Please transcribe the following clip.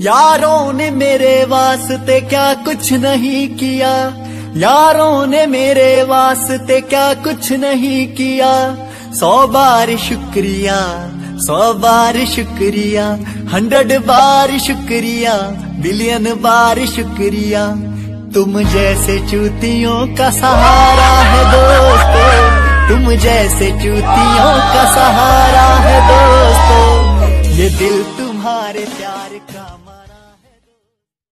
यारों ने मेरे वास्ते क्या कुछ नहीं किया, यारों ने मेरे वास्ते क्या कुछ नहीं किया। 100 बार शुक्रिया, 100 बार शुक्रिया, 100 बार शुक्रिया, बिलियन बार शुक्रिया। तुम जैसे चूतियों का सहारा है दोस्तों, तुम जैसे चूतियों का सहारा है दोस्तों, ये दिल तुम्हारे प्यार का।